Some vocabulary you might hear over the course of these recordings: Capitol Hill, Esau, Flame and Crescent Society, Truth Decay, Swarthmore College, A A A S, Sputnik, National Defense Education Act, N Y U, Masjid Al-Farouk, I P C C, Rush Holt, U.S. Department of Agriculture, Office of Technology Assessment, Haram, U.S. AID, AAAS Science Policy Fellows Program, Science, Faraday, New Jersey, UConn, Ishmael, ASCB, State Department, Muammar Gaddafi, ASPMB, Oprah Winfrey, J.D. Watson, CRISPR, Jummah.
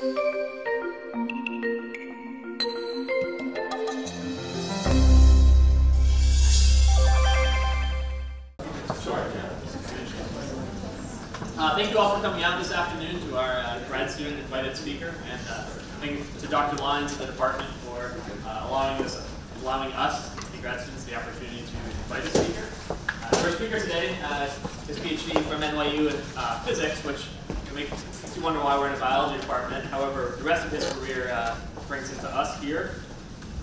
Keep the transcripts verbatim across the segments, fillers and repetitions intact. Uh, thank you all for coming out this afternoon to our uh, grad student invited speaker, and uh, thank to Doctor Lyons and the department for uh, allowing us, allowing us, the grad students, the opportunity to invite a speaker. Uh, our speaker today uh, is a PhD from N Y U in uh, physics, which makes you wonder why we're in a biology department. However, the rest of his career uh, brings him to us here.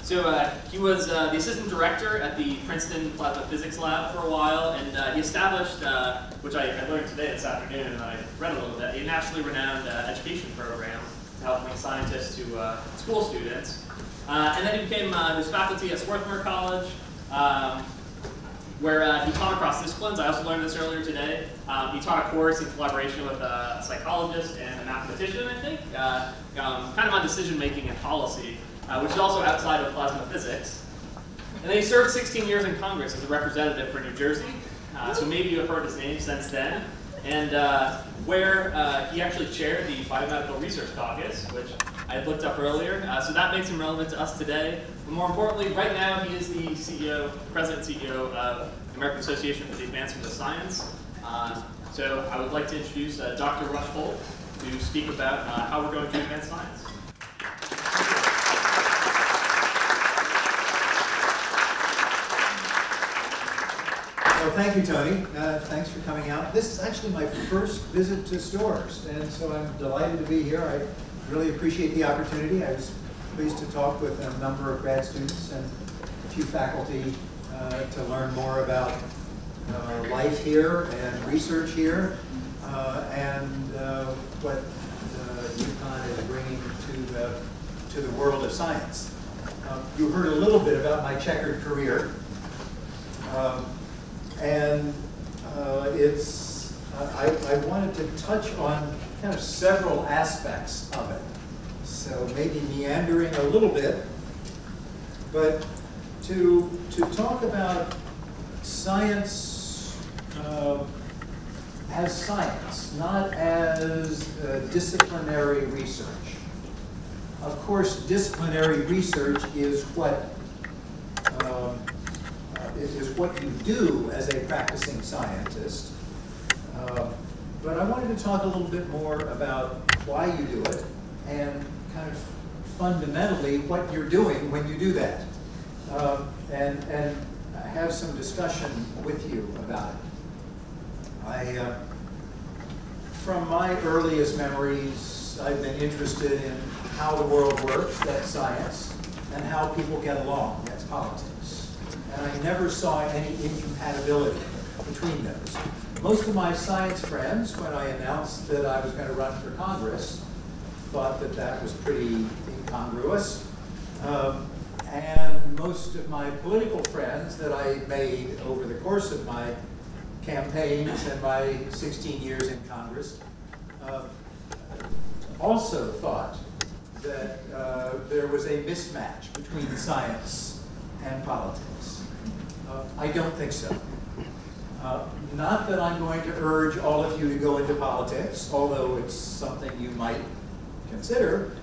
So uh, he was uh, the assistant director at the Princeton Plasma Physics Lab for a while, and uh, he established, uh, which I, I learned today this afternoon, and I read a little bit, a nationally renowned uh, education program to help bring scientists to uh, school students. Uh, and then he became uh, his faculty at Swarthmore College, um, where uh, he taught across disciplines. I also learned this earlier today. Um, he taught a course in collaboration with a psychologist and a mathematician, I think, uh, um, kind of on decision making and policy. Uh, which is also outside of plasma physics. And then he served sixteen years in Congress as a representative for New Jersey, uh, so maybe you have heard his name since then, and uh, where uh, he actually chaired the Biomedical Research Caucus, which I looked up earlier, uh, so that makes him relevant to us today. But more importantly, right now he is the C E O, president and C E O of the American Association for the Advancement of Science. Uh, so I would like to introduce uh, Doctor Rush Holt to speak about uh, how we're going to advance science. Well, thank you, Tony. Uh, thanks for coming out. This is actually my first visit to Storrs, and so I'm delighted to be here. I really appreciate the opportunity. I was pleased to talk with a number of grad students and a few faculty uh, to learn more about uh, life here and research here, uh, and uh, what uh, UConn is bringing to the, to the world of science. Uh, you heard a little bit about my checkered career. Um, And uh, it's, uh, I, I wanted to touch on kind of several aspects of it. So maybe meandering a little bit, but to, to talk about science uh, as science, not as uh, disciplinary research. Of course, disciplinary research is what um, is what you do as a practicing scientist. Uh, but I wanted to talk a little bit more about why you do it and kind of fundamentally what you're doing when you do that. Uh, and, and have some discussion with you about it. I, uh, from my earliest memories, I've been interested in how the world works, that's science, and how people get along, that's politics. And I never saw any incompatibility between those. Most of my science friends, when I announced that I was going to run for Congress, thought that that was pretty incongruous. Um, and most of my political friends that I made over the course of my campaigns and my sixteen years in Congress uh, also thought that uh, there was a mismatch between science and politics. Uh, I don't think so. Uh, not that I'm going to urge all of you to go into politics, although it's something you might consider,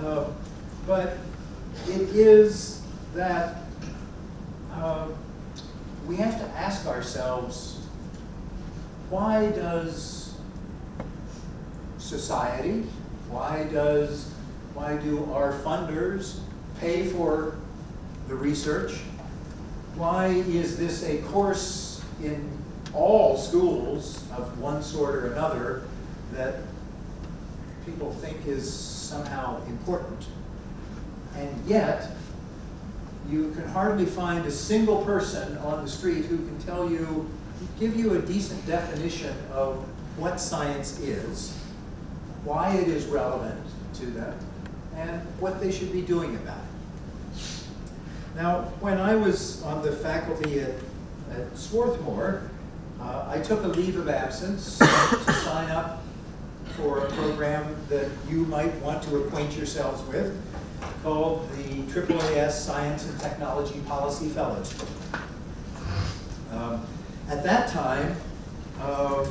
uh, but it is that uh, we have to ask ourselves, why does society, why does, why do our funders pay for the research? Why is this a course in all schools of one sort or another that people think is somehow important? And yet, you can hardly find a single person on the street who can tell you, give you a decent definition of what science is, why it is relevant to them, and what they should be doing about it. Now, when I was on the faculty at, at Swarthmore, uh, I took a leave of absence to sign up for a program that you might want to acquaint yourselves with called the triple A S Science and Technology Policy Fellows Program. Um, at that time, uh,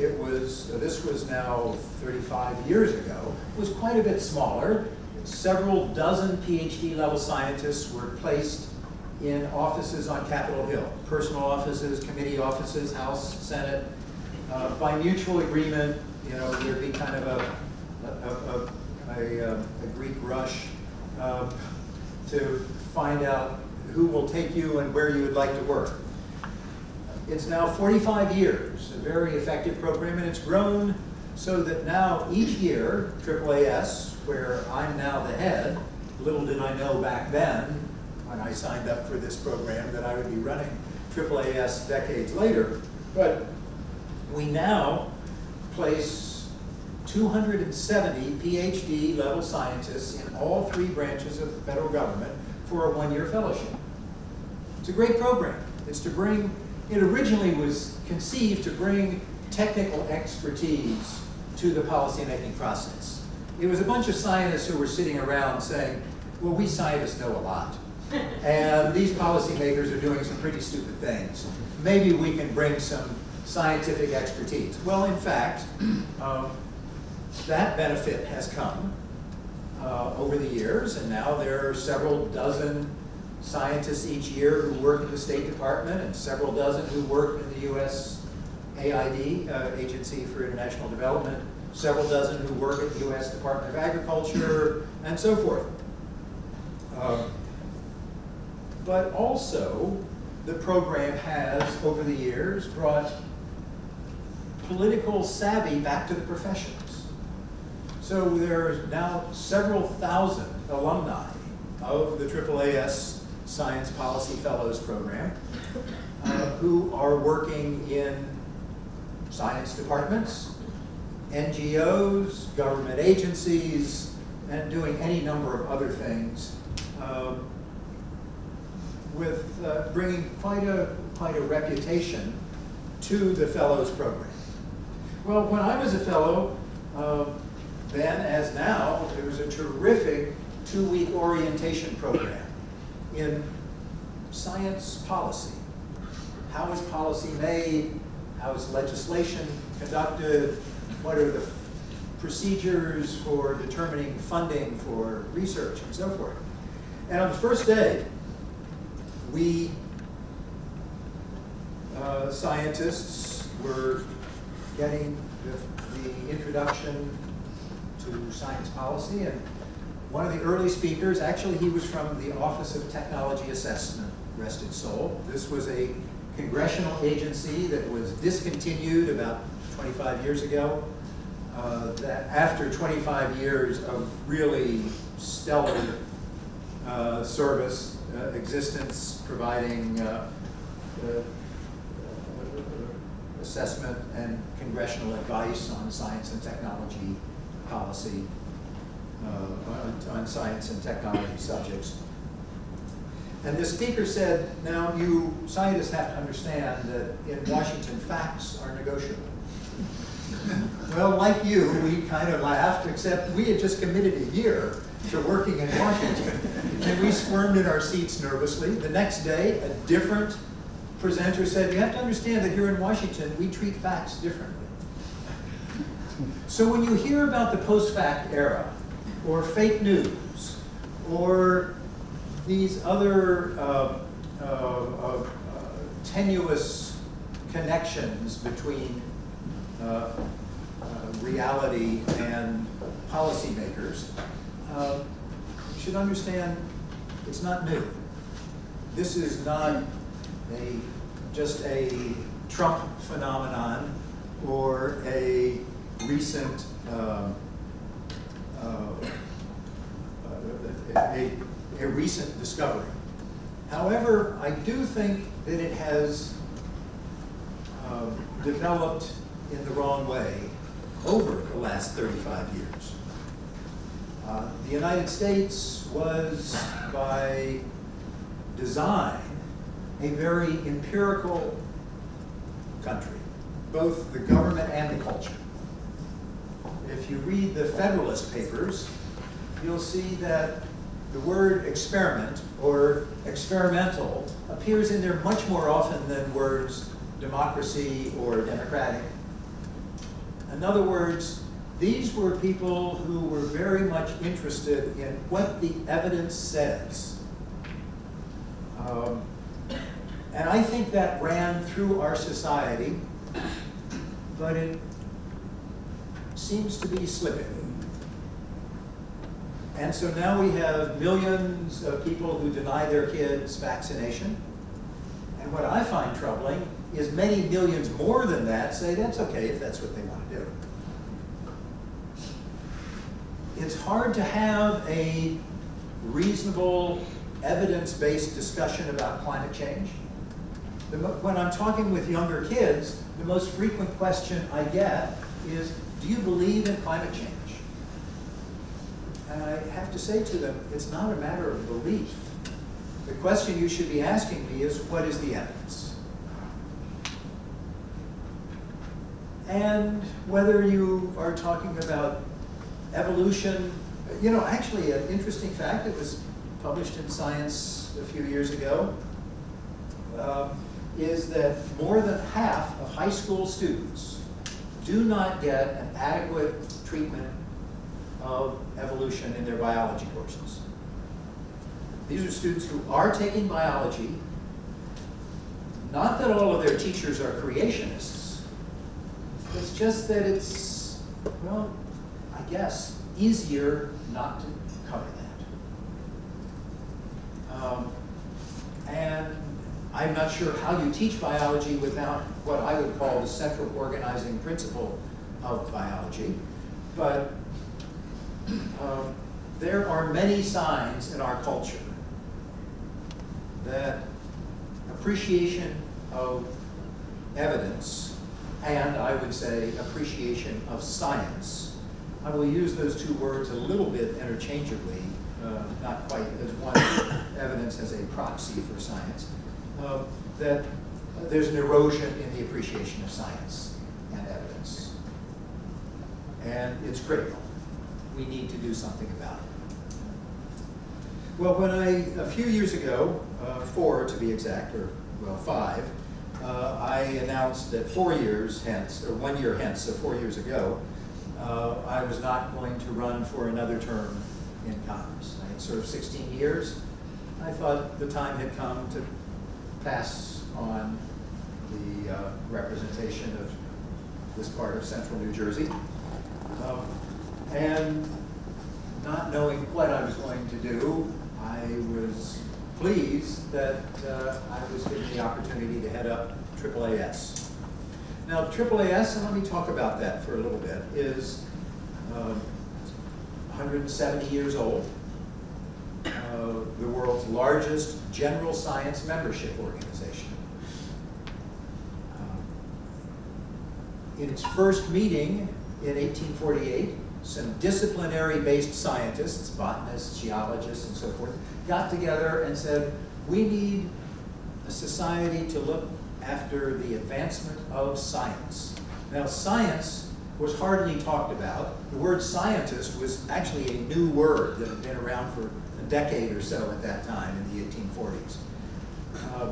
it was, this was now thirty-five years ago, it was quite a bit smaller. Several dozen PhD level scientists were placed in offices on Capitol Hill, personal offices, committee offices, House, Senate, uh, by mutual agreement. You know, there'd be kind of a, a, a, a, a Greek rush uh, to find out who will take you and where you would like to work. It's now forty-five years, a very effective program, and it's grown so that now each year, triple A S, where I'm now the head, little did I know back then, when I signed up for this program, that I would be running triple A S decades later. But we now place two hundred seventy PhD level scientists in all three branches of the federal government for a one-year fellowship. It's a great program. It's to bring, it originally was conceived to bring technical expertise to the policymaking process. It was a bunch of scientists who were sitting around saying, well, we scientists know a lot. And these policymakers are doing some pretty stupid things. Maybe we can bring some scientific expertise. Well, in fact, um, that benefit has come uh, over the years, and now there are several dozen scientists each year who work in the State Department and several dozen who work in the U S A I D, uh, Agency for International Development, several dozen who work at the U S Department of Agriculture, and so forth. Um, But also, the program has, over the years, brought political savvy back to the professions. So there are now several thousand alumni of the triple A S Science Policy Fellows Program uh, who are working in science departments, N G Os, government agencies, and doing any number of other things. Um, with uh, bringing quite a, quite a reputation to the fellows program. Well, when I was a fellow, uh, then as now, there was a terrific two-week orientation program in science policy. How is policy made? How is legislation conducted? What are the procedures for determining funding for research and so forth? And on the first day, we uh, scientists were getting the, the introduction to science policy, and one of the early speakers, actually he was from the Office of Technology Assessment, rest its soul. This was a congressional agency that was discontinued about twenty-five years ago, uh, that after twenty-five years of really stellar uh, service, Uh, existence, providing uh, uh, uh, assessment and congressional advice on science and technology policy, uh, on, on science and technology subjects. And the speaker said, now you scientists have to understand that in Washington, facts are negotiable. Well, like you, we kind of laughed, except we had just committed a year to working in Washington. And we squirmed in our seats nervously. The next day, a different presenter said, you have to understand that here in Washington, we treat facts differently. So when you hear about the post-fact era, or fake news, or these other uh, uh, uh, tenuous connections between uh, uh, reality and policymakers, Uh, you should understand it's not new. This is not a, just a Trump phenomenon or a recent uh, uh, a, a recent discovery. However, I do think that it has uh, developed in the wrong way over the last thirty-five years. Uh, the United States was, by design, a very empirical country, both the government and the culture. If you read the Federalist papers, you'll see that the word experiment or experimental appears in there much more often than words democracy or democratic In other words, these were people who were very much interested in what the evidence says. Um, and I think that ran through our society, but it seems to be slipping. And so now we have millions of people who deny their kids vaccination. And what I find troubling is many millions more than that say that's okay if that's what they want to do. It's hard to have a reasonable, evidence-based discussion about climate change. When I'm talking with younger kids, the most frequent question I get is, do you believe in climate change? And I have to say to them, it's not a matter of belief. The question you should be asking me is, what is the evidence? And whether you are talking about evolution, you know, actually an interesting fact that was published in Science a few years ago uh, is that more than half of high school students do not get an adequate treatment of evolution in their biology courses. These are students who are taking biology. Not that all of their teachers are creationists. It's just that it's, well, I guess, easier not to cover that. Um, and I'm not sure how you teach biology without what I would call the central organizing principle of biology, but Um, there are many signs in our culture that appreciation of evidence and, I would say, appreciation of science. I will use those two words a little bit interchangeably, uh, not quite as one evidence as a proxy for science, uh, that there's an erosion in the appreciation of science and evidence. And it's critical. We need to do something about it. Well, when I, a few years ago, uh, four to be exact, or well, five, uh, I announced that four years hence, or one year hence, so four years ago, uh, I was not going to run for another term in Congress. I had served sixteen years. I thought the time had come to pass on the uh, representation of this part of central New Jersey. Um, And not knowing what I was going to do, I was pleased that uh, I was given the opportunity to head up A A A S. Now, A A A S, and let me talk about that for a little bit, is um, one hundred seventy years old, uh, the world's largest general science membership organization. Um, in its first meeting in eighteen forty-eight, some disciplinary-based scientists, botanists, geologists, and so forth, got together and said, we need a society to look after the advancement of science. Now, science was hardly talked about. The word scientist was actually a new word that had been around for a decade or so at that time in the eighteen forties. Uh,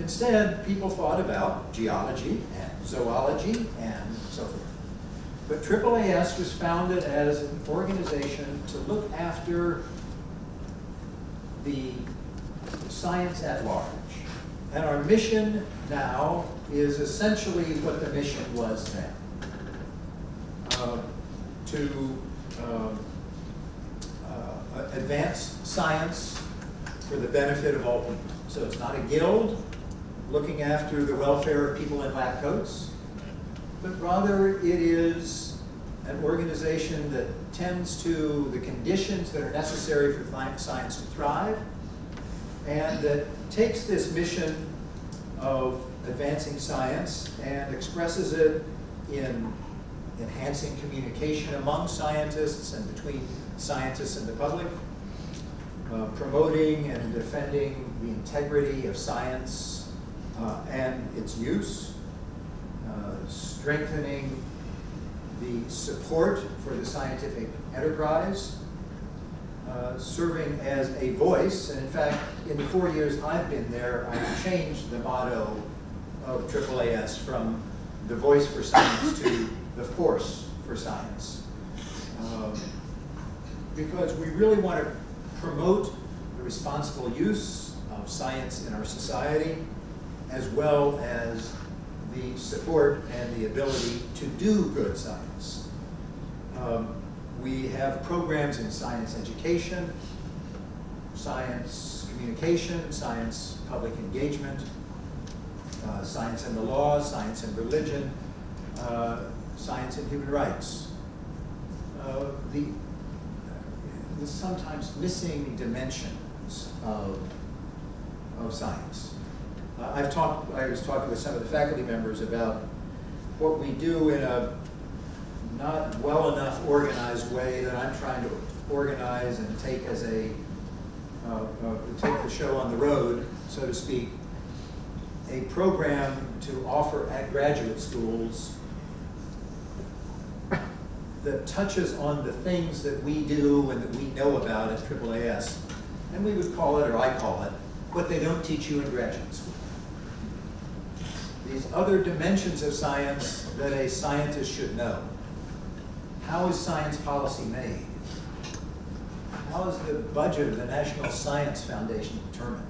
instead, people thought about geology and zoology and so forth. But A A A S was founded as an organization to look after the science at large. And our mission now is essentially what the mission was then. Uh, to uh, uh, advance science for the benefit of all people. So it's not a guild looking after the welfare of people in lab coats, but rather it is an organization that tends to the conditions that are necessary for science to thrive, and that takes this mission of advancing science and expresses it in enhancing communication among scientists and between scientists and the public, uh, promoting and defending the integrity of science uh, and its use, Uh, strengthening the support for the scientific enterprise, uh, serving as a voice. And in fact, in the four years I've been there, I've changed the motto of A A A S from the voice for science to the force for science. Um, because we really want to promote the responsible use of science in our society, as well as the support and the ability to do good science. Um, we have programs in science education, science communication, science public engagement, uh, science and the law, science and religion, uh, science and human rights. Uh, the, the sometimes missing dimensions of, of science. Uh, I've talked, I was talking with some of the faculty members about what we do in a not well enough organized way that I'm trying to organize and take as a, uh, uh, take the show on the road, so to speak, a program to offer at graduate schools that touches on the things that we do and that we know about at triple A S. And we would call it, or I call it, what they don't teach you in graduate school. These other dimensions of science that a scientist should know. How is science policy made? How is the budget of the National Science Foundation determined?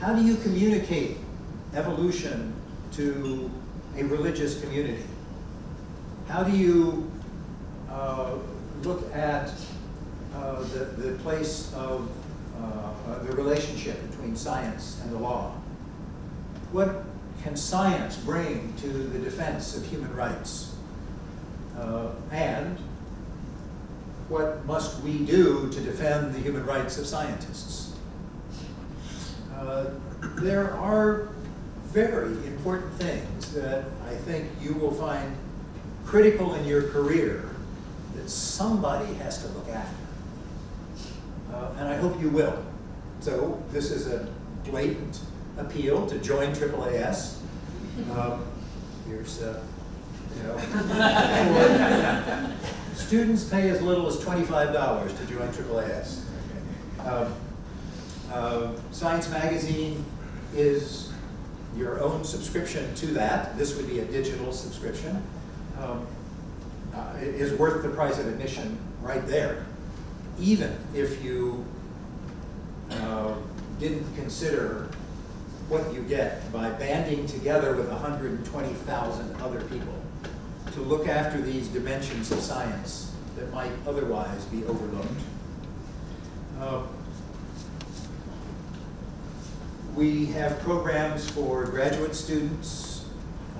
How do you communicate evolution to a religious community? How do you uh, look at uh, the, the place of uh, the relationship between science and the law? What can science bring to the defense of human rights? Uh, and what must we do to defend the human rights of scientists? Uh, there are very important things that I think you will find critical in your career that somebody has to look after. Uh, and I hope you will. So this is a blatant appeal to join triple A S. Uh, here's uh, You know, students pay as little as twenty-five dollars to join triple A S. Uh, uh, Science Magazine is your own subscription to that. This would be a digital subscription. Um, uh, it is worth the price of admission right there, even if you uh, didn't consider what you get by banding together with one hundred twenty thousand other people to look after these dimensions of science that might otherwise be overlooked. Uh, we have programs for graduate students.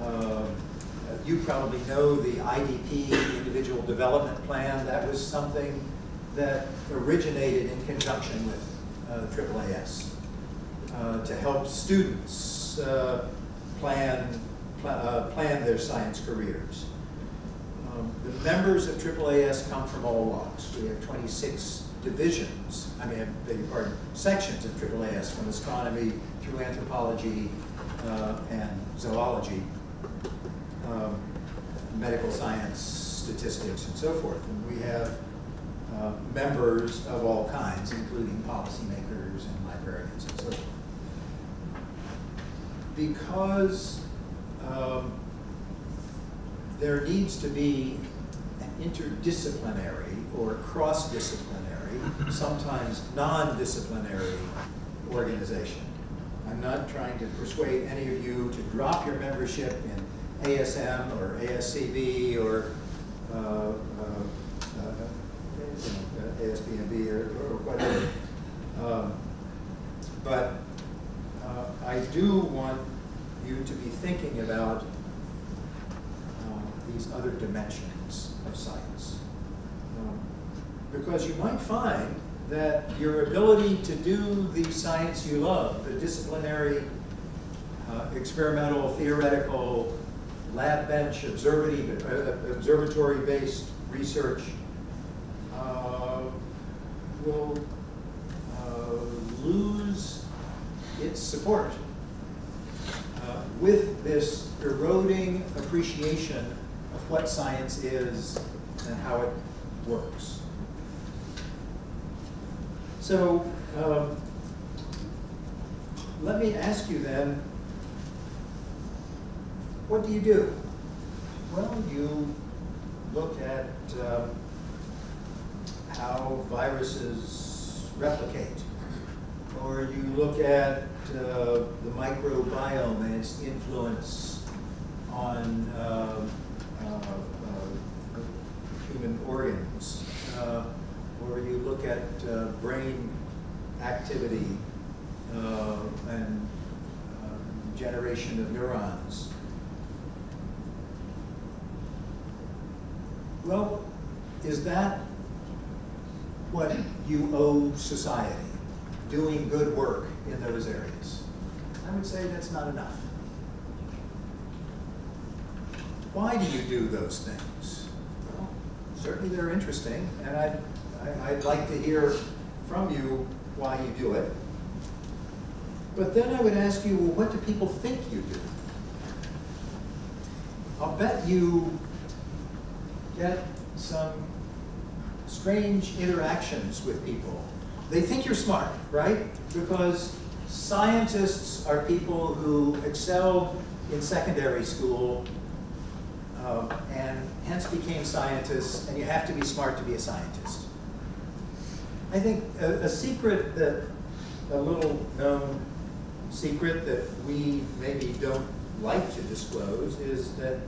Uh, you probably know the I D P, Individual Development Plan. That was something that originated in conjunction with uh, triple A S uh, to help students uh, plan, pl uh, plan their science careers. The members of triple A S come from all walks. We have twenty-six divisions, I mean, beg pardon, sections of triple A S, from astronomy through anthropology uh, and zoology, um, medical science, statistics, and so forth. And we have uh, members of all kinds, including policymakers and librarians and so forth. Because um, there needs to be an interdisciplinary or cross-disciplinary, sometimes non-disciplinary organization. I'm not trying to persuade any of you to drop your membership in A S M or A S C B or uh, uh, uh, A S P M B or, or whatever. Um, but uh, I do want you to be thinking about these other dimensions of science. Um, because you might find that your ability to do the science you love, the disciplinary, uh, experimental, theoretical, lab bench, observatory-based research, uh, will uh, lose its support uh, with this eroding appreciation of what science is and how it works. So um, let me ask you then, what do you do? Well, you look at um, how viruses replicate, or you look at uh, the microbiome and its influence on uh, uh, uh, human organs, uh, or you look at uh, brain activity uh, and uh, generation of neurons. Well, is that what you owe society? Doing good work in those areas? I would say that's not enough. Why do you do those things? Well, certainly they're interesting, and I'd, I'd like to hear from you why you do it. But then I would ask you, well, what do people think you do? I'll bet you get some strange interactions with people. They think you're smart, right? Because scientists are people who excel in secondary school uh, and hence became scientists, and you have to be smart to be a scientist. I think a, a secret that, a little known secret that we maybe don't like to disclose, is that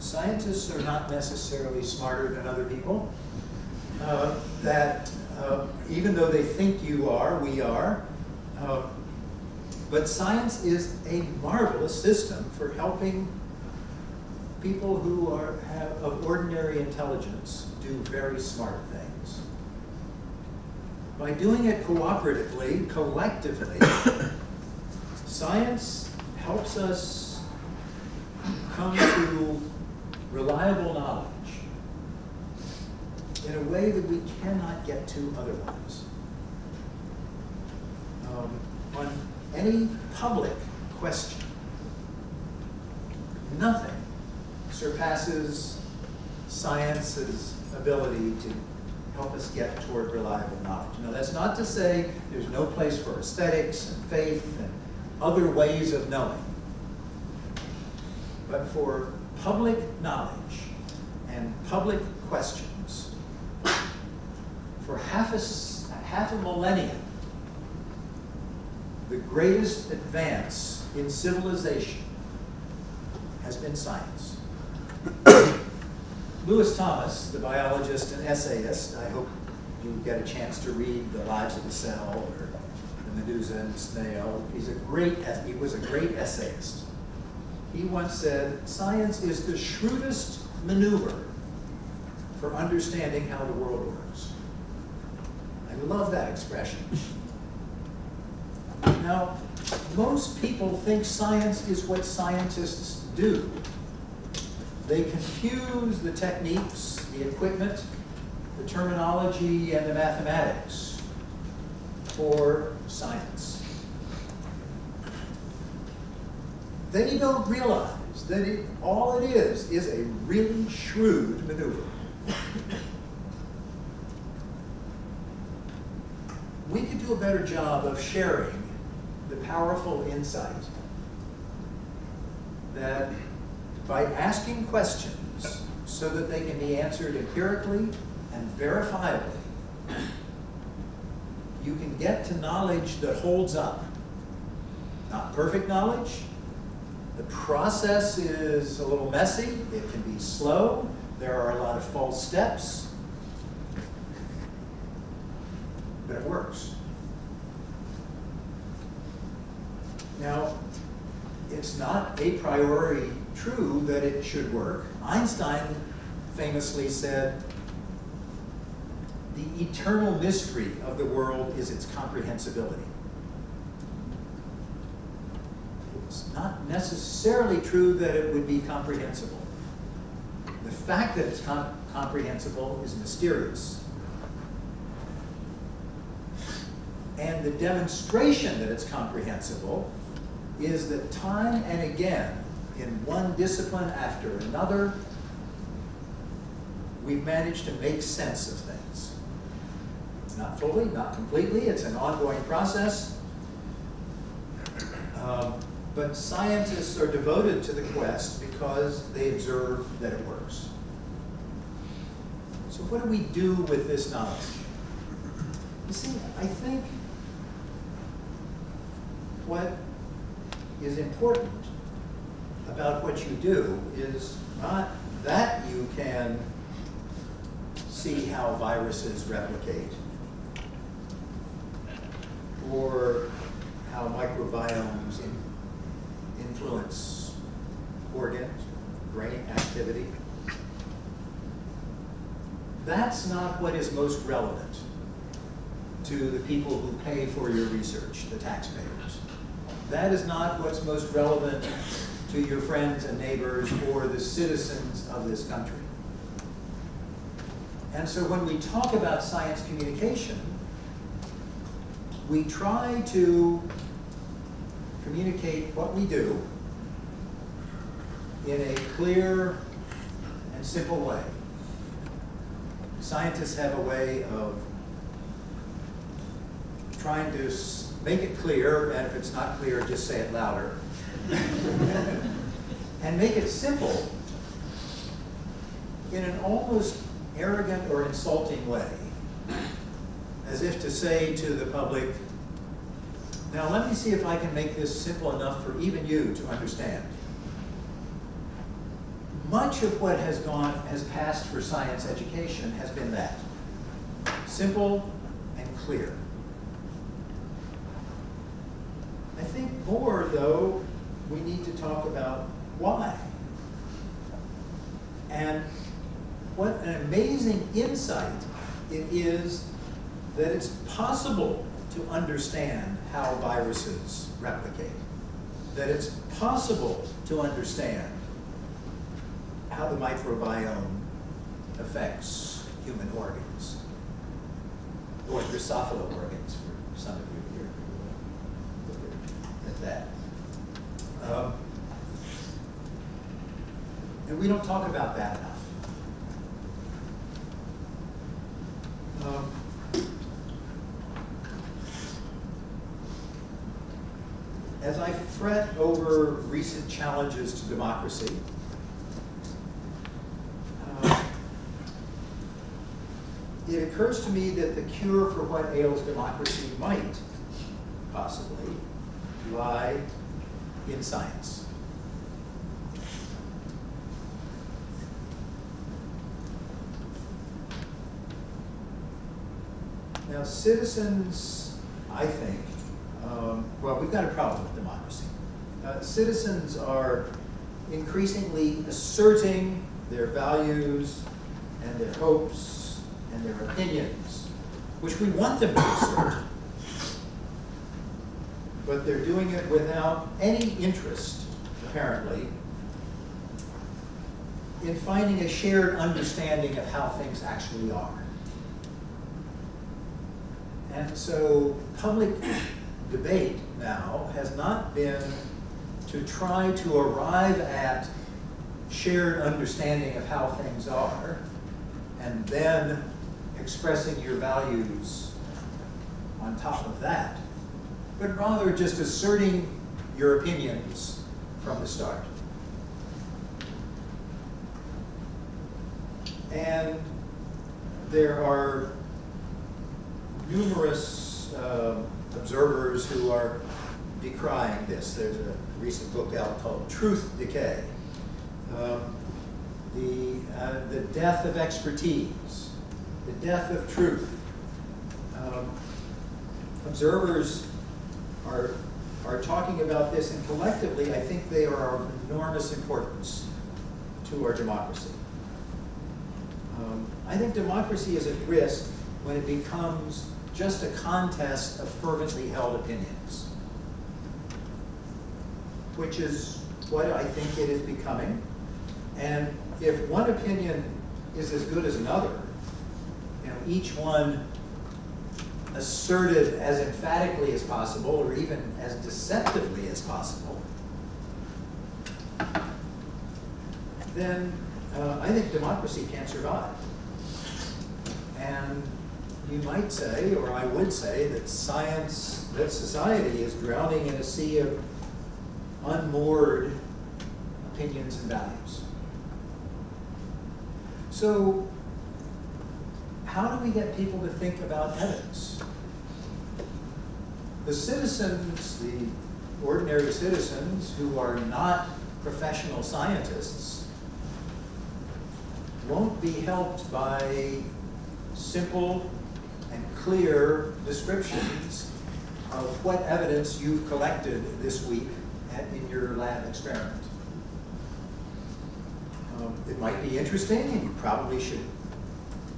scientists are not necessarily smarter than other people. Uh, that uh, even though they think you are, we are. Uh, but science is a marvelous system for helping people who are have, of ordinary intelligence do very smart things. By doing it cooperatively, collectively, science helps us come to reliable knowledge in a way that we cannot get to otherwise. Um, on any public question, nothing surpasses science's ability to help us get toward reliable knowledge. Now, that's not to say there's no place for aesthetics and faith and other ways of knowing, but for public knowledge and public questions, for half a, half a millennium, the greatest advance in civilization has been science. Lewis Thomas, the biologist and essayist, I hope you get a chance to read The Lives of the Cell or The Medusa and the Snail. He's a great, he was a great essayist. He once said, "Science is the shrewdest maneuver for understanding how the world works." I love that expression. Now, most people think science is what scientists do. They confuse the techniques, the equipment, the terminology, and the mathematics for science. They don't realize that it, all it is is a really shrewd maneuver. We could do a better job of sharing the powerful insight that by asking questions so that they can be answered empirically and verifiably, you can get to knowledge that holds up. Not perfect knowledge. The process is a little messy, it can be slow, there are a lot of false steps, but it works. Now, it's not a priori true that it should work. Einstein famously said, "The eternal mystery of the world is its comprehensibility." It's not necessarily true that it would be comprehensible. The fact that it's com comprehensible is mysterious. And the demonstration that it's comprehensible is that time and again, in one discipline after another, we've managed to make sense of things. Not fully, not completely, it's an ongoing process. Um, But scientists are devoted to the quest because they observe that it works. what do we do with this knowledge? You see, I think what is important about what you do is not that you can see how viruses replicate or how microbiomes influence organ, brain activity. That's not what is most relevant to the people who pay for your research, the taxpayers. That is not what's most relevant to your friends and neighbors or the citizens of this country. And so when we talk about science communication, we try to communicate what we do in a clear and simple way. Scientists have a way of trying to make it clear, and if it's not clear, just say it louder. And make it simple in an almost arrogant or insulting way, as if to say to the public, now let me see if I can make this simple enough for even you to understand. Much of what has gone, has passed for science education has been that. Simple and clear. I think more, though, we need to talk about why. And what an amazing insight it is that it's possible to understand how viruses replicate, that it's possible to understand how the microbiome affects human organs, or Drosophila organs, for some of you here who look at that. Um, and we don't talk about that enough. Um, as I fret over recent challenges to democracy, uh, it occurs to me that the cure for what ails democracy might possibly lie in science. Now, citizens, I think, um, well, we've got a problem with democracy. Uh, citizens are increasingly asserting their values and their hopes and their opinions, which we want them to assert, but they're doing it without any interest, apparently, in finding a shared understanding of how things actually are. And so public debate now has not been to try to arrive at shared understanding of how things are and then expressing your values on top of that, but rather just asserting your opinions from the start. And there are numerous uh, observers who are decrying this. There's a recent book out called Truth Decay, um, the, uh, the death of expertise, the death of truth. Um, observers are, are talking about this, and collectively I think they are of enormous importance to our democracy. Um, I think democracy is at risk when it becomes just a contest of fervently held opinions, which is what I think it is becoming. And if one opinion is as good as another, you know, each one asserted as emphatically as possible or even as deceptively as possible, then uh, I think democracy can't survive. And you might say, or I would say, that science, that society is drowning in a sea of unmoored opinions and values. So how do we get people to think about ethics? The citizens, the ordinary citizens who are not professional scientists, won't be helped by simple and clear descriptions of what evidence you've collected this week at, in your lab experiment. Um, it might be interesting, and you probably should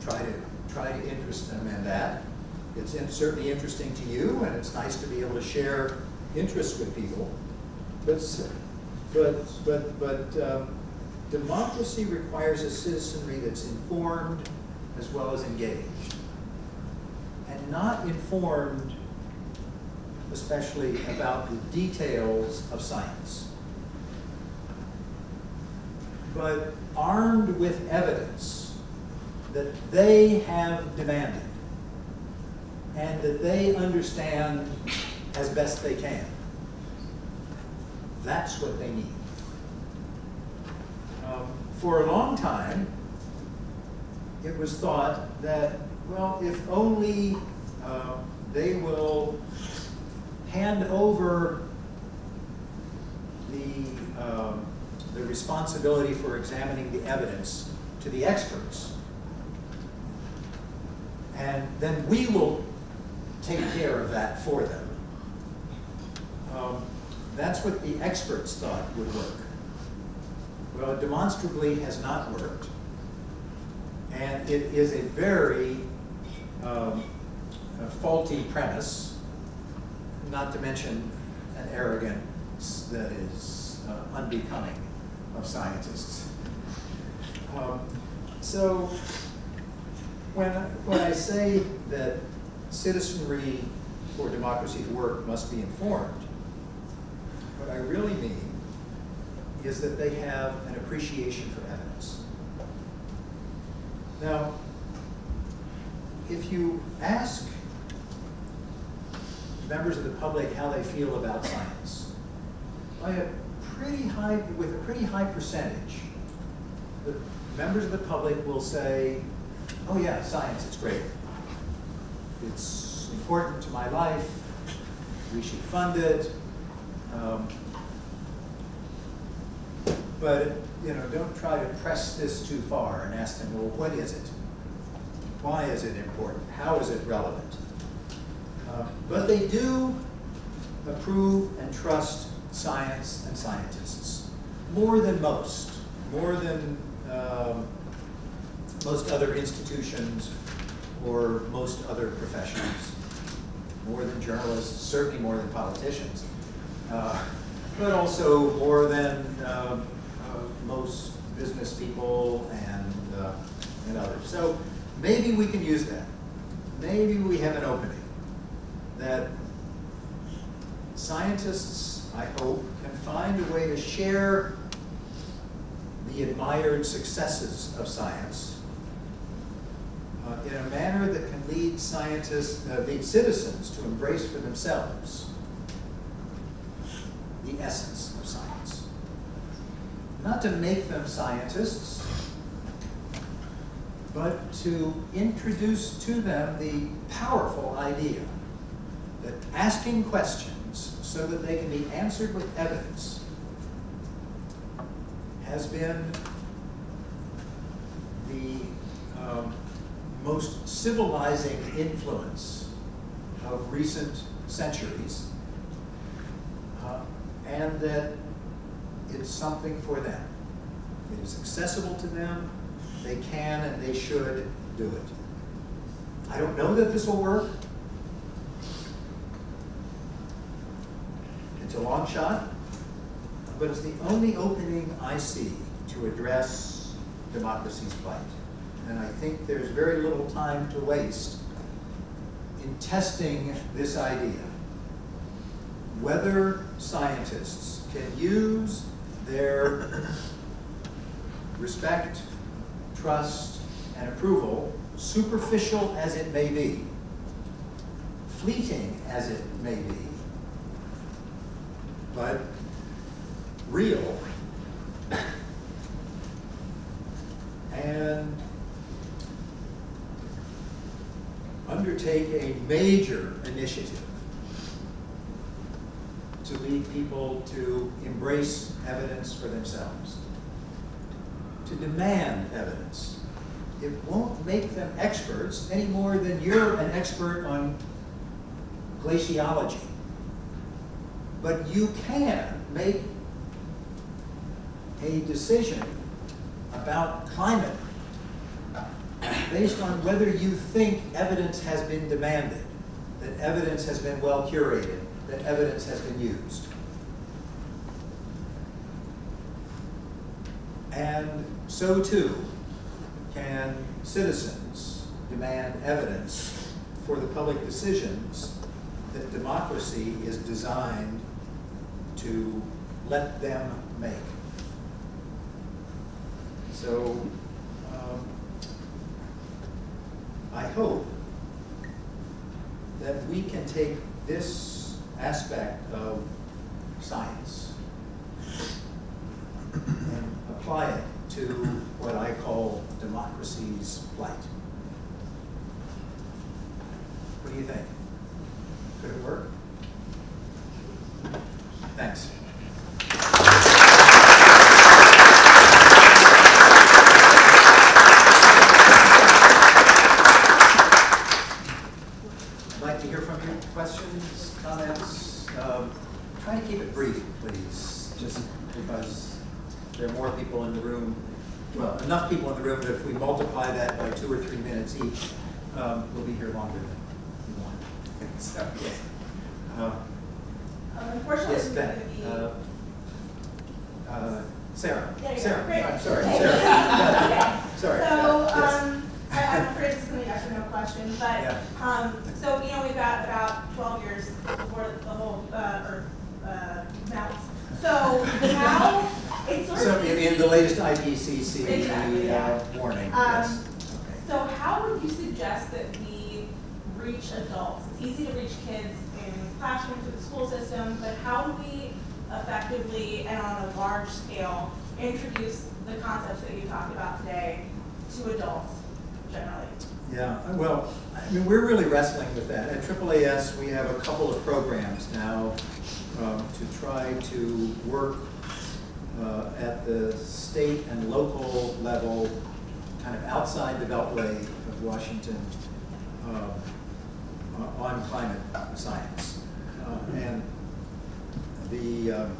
try to, try to interest them in that. It's in, certainly interesting to you, and it's nice to be able to share interests with people. But, but, but, but um, democracy requires a citizenry that's informed as well as engaged. And not informed, especially about the details of science, but armed with evidence that they have demanded and that they understand as best they can. That's what they need. Um, for a long time, it was thought that, well, if only uh, they will hand over the, um, the responsibility for examining the evidence to the experts, and then we will take care of that for them. Um, that's what the experts thought would work. Well, it demonstrably has not worked. And it is a very um, a faulty premise, not to mention an arrogance that is uh, unbecoming of scientists. Um, so when, when I say that citizenry for democracy to work must be informed, what I really mean is that they have an appreciation for evidence. Now, if you ask members of the public how they feel about science, by a pretty high, with a pretty high percentage, the members of the public will say, oh yeah, science, it's great. It's important to my life. We should fund it. Um, But, you know, don't try to press this too far and ask them, well, what is it? Why is it important? How is it relevant? Uh, but they do approve and trust science and scientists, more than most, more than um, most other institutions or most other professions, more than journalists, certainly more than politicians, uh, but also more than um, most business people and, uh, and others. So maybe we can use that. Maybe we have an opening that scientists, I hope, can find a way to share the admired successes of science uh, in a manner that can lead scientists, uh, lead citizens to embrace for themselves the essence of science. Not to make them scientists, but to introduce to them the powerful idea that asking questions so that they can be answered with evidence has been the um, most civilizing influence of recent centuries, uh, and that it's something for them. It is accessible to them. They can and they should do it. I don't know that this will work. It's a long shot, but it's the only opening I see to address democracy's plight. And I think there's very little time to waste in testing this idea. Whether scientists can use their respect, trust, and approval, superficial as it may be, fleeting as it may be, but real, and undertake a major initiative to lead people to embrace evidence for themselves, to demand evidence. It won't make them experts any more than you're an expert on glaciology. But you can make a decision about climate based on whether you think evidence has been demanded, that evidence has been well curated, that evidence has been used. And so too can citizens demand evidence for the public decisions that democracy is designed to let them make. So um, I hope that we can take this aspect of science and apply it to what I call democracy's plight. What do you think? Could it work? Thanks. I'd like to hear from you. Questions, comments? Um, try to keep it brief, please, just because there are more people in the room. Well, enough people in the room that if we multiply that by two or three minutes each, um, we'll be here longer than we want. So, yes. Uh, Unfortunately, yes, Ben. Uh, uh, Sarah. Yeah, Sarah. Great. I'm sorry. Sarah. Yeah. Okay. Sorry. So, yeah. um, I, I'm afraid this is going to be actually no question, but yeah. um, so you know we've got about twelve years before the whole uh, Earth uh, melts. So how? It's sort so of in the latest I P C C exactly, uh, yeah. warning. Um, yes. Okay. So how would you suggest that we reach adults? It's easy to reach kids in classrooms or the school system, but how do we effectively and on a large scale introduce the concepts that you talked about today to adults generally? Yeah, well, I mean, we're really wrestling with that. At triple A S, we have a couple of programs now um, to try to work Uh, at the state and local level, kind of outside the beltway of Washington, uh, uh, on climate science, uh, and the um,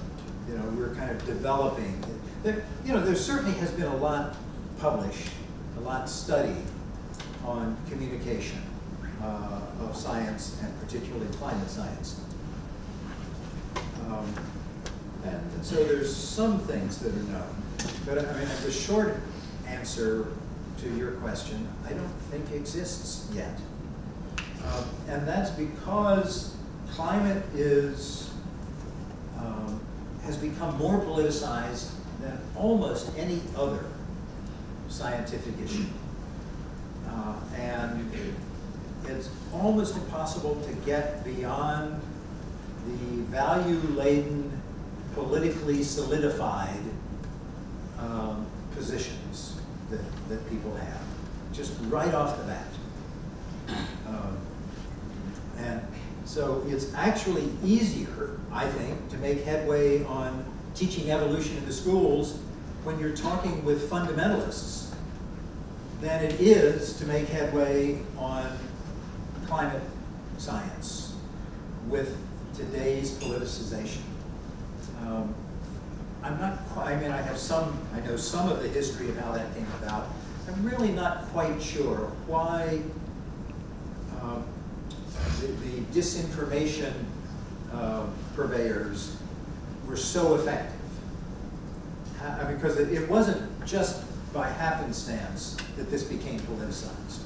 you know we're kind of developing. There, you know, there certainly has been a lot published, a lot studied on communication uh, of science and particularly climate science. Um, And so there's some things that are known. But I mean, the short answer to your question, I don't think exists yet. Um, and that's because climate is, um, has become more politicized than almost any other scientific issue. Uh, and it's almost impossible to get beyond the value-laden, politically solidified um, positions that, that people have, just right off the bat. Um, and so it's actually easier, I think, to make headway on teaching evolution in the schools when you're talking with fundamentalists than it is to make headway on climate science with today's politicization. Um, I'm not quite, I mean, I have some, I know some of the history of how that came about. I'm really not quite sure why um, the, the disinformation uh, purveyors were so effective. I, because it, it wasn't just by happenstance that this became politicized.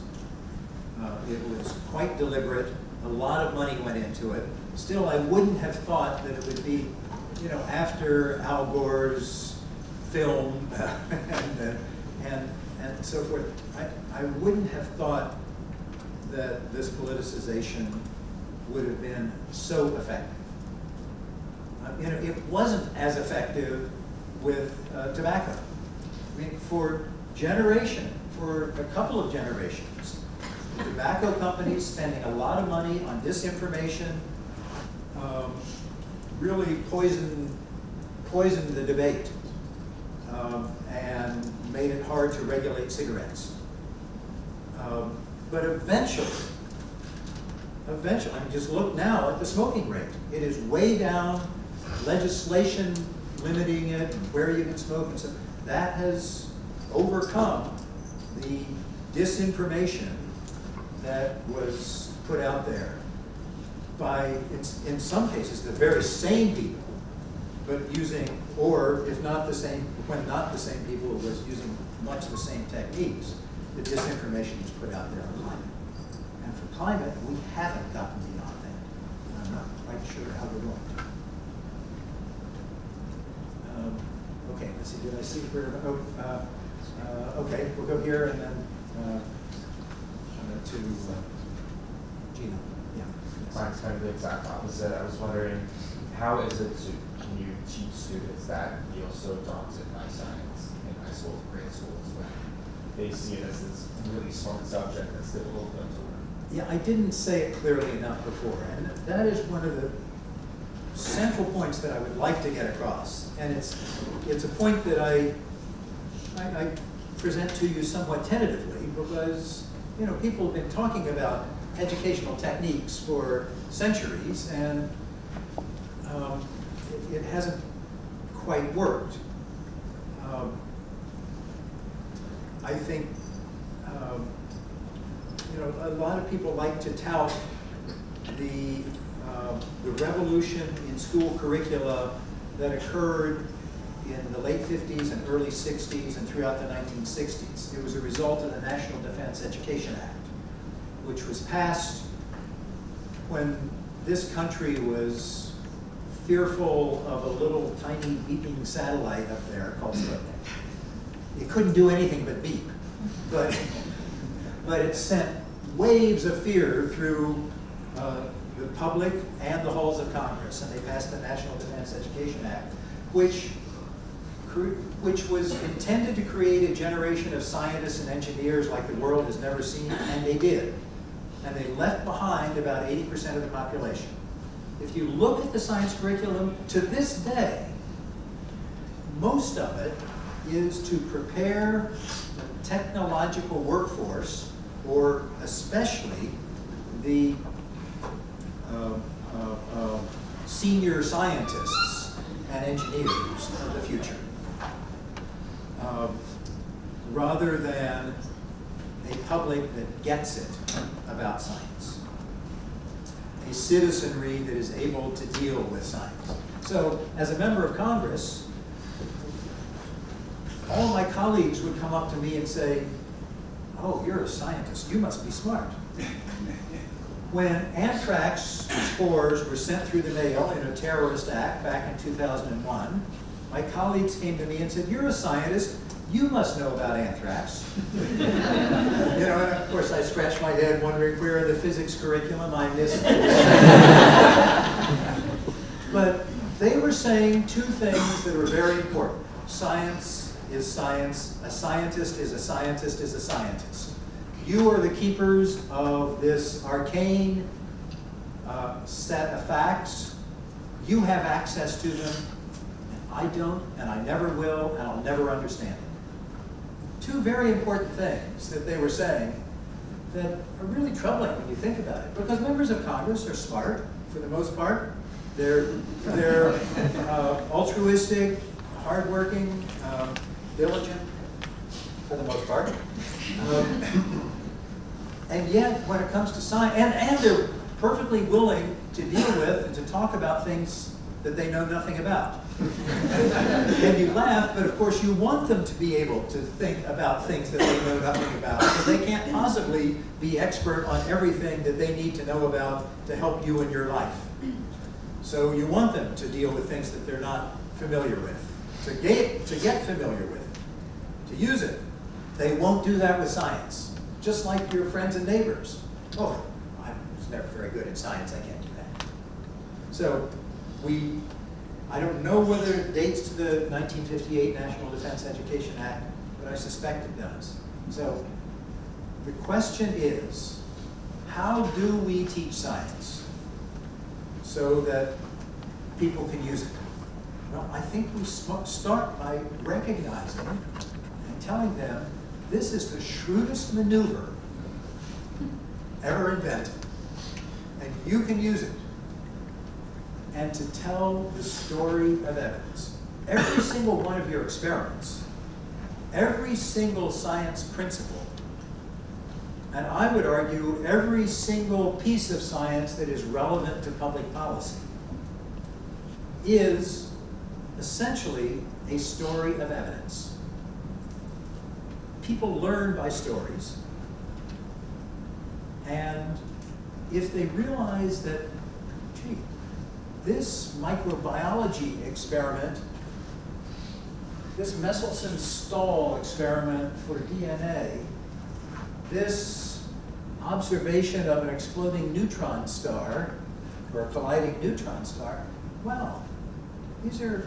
Uh, it was quite deliberate. A lot of money went into it. Still, I wouldn't have thought that it would be, you know, after Al Gore's film and, and, and so forth, I, I wouldn't have thought that this politicization would have been so effective. Uh, you know, it wasn't as effective with uh, tobacco. I mean, for generation, for a couple of generations, tobacco companies spending a lot of money on disinformation um, really poisoned, poisoned the debate um, and made it hard to regulate cigarettes. Um, but eventually, eventually, I mean, just look now at the smoking rate. It is way down, legislation limiting it, where you can smoke, and so that has overcome the disinformation that was put out there by, in, in some cases, the very same people, but using, or if not the same, when not the same people, was using much the same techniques. The disinformation was put out there on climate. And for climate, we haven't gotten beyond that. And I'm not quite sure how we're going to. Um, okay, let's see, did I see where, oh, uh, uh, okay, we'll go here and then uh, uh, to uh, Gina. Yeah. Mine's kind of the exact opposite. I was wondering, how is it to, can you teach students that you also dogs it by science in high schools, grade schools, when they see it as this really smart subject that's difficult for them to learn? Yeah, I didn't say it clearly enough before, and that is one of the central points that I would like to get across, and it's it's a point that I, I I present to you somewhat tentatively because you know people have been talking about educational techniques for centuries, and um, it, it hasn't quite worked. Um, I think um, you know a lot of people like to tout the Uh, the revolution in school curricula that occurred in the late fifties and early sixties and throughout the nineteen sixties. It was a result of the National Defense Education Act, which was passed when this country was fearful of a little tiny beeping satellite up there called Sputnik. It couldn't do anything but beep, but, but it sent waves of fear through uh, the public and the halls of Congress, and they passed the National Defense Education Act, which, which was intended to create a generation of scientists and engineers like the world has never seen, and they did. And they left behind about eighty percent of the population. If you look at the science curriculum to this day, most of it is to prepare the technological workforce, or especially the Uh, uh, uh, senior scientists and engineers of the future, uh, rather than a public that gets it about science, a citizenry that is able to deal with science. So, as a member of Congress, all my colleagues would come up to me and say, "Oh, you're a scientist, you must be smart." When anthrax spores were sent through the mail in a terrorist act back in two thousand one, my colleagues came to me and said, "You're a scientist, you must know about anthrax." You know, and of course I scratched my head wondering where in the physics curriculum I missed. But they were saying two things that were very important. Science is science, a scientist is a scientist is a scientist. You are the keepers of this arcane uh, set of facts. You have access to them, and I don't, and I never will, and I'll never understand it. Two very important things that they were saying that are really troubling when you think about it, because members of Congress are smart, for the most part. They're, they're uh, altruistic, hardworking, um, diligent, for the most part. Um, and yet, when it comes to science, and, and they're perfectly willing to deal with and to talk about things that they know nothing about. And you laugh, but of course you want them to be able to think about things that they know nothing about, because they can't possibly be expert on everything that they need to know about to help you in your life. So you want them to deal with things that they're not familiar with, to get, to get familiar with it, to use it. They won't do that with science, just like your friends and neighbors. "Oh, I was never very good at science, I can't do that." So we, I don't know whether it dates to the nineteen fifty-eight National Defense Education Act, but I suspect it does. So the question is, how do we teach science so that people can use it? Well, I think we start by recognizing and telling them this is the shrewdest maneuver ever invented, and you can use it. And to tell the story of evidence. Every single one of your experiments, every single science principle, and I would argue every single piece of science that is relevant to public policy, is essentially a story of evidence. People learn by stories, and if they realize that, gee, this microbiology experiment, this Meselson-Stahl experiment for D N A, this observation of an exploding neutron star, or a colliding neutron star, wow, these are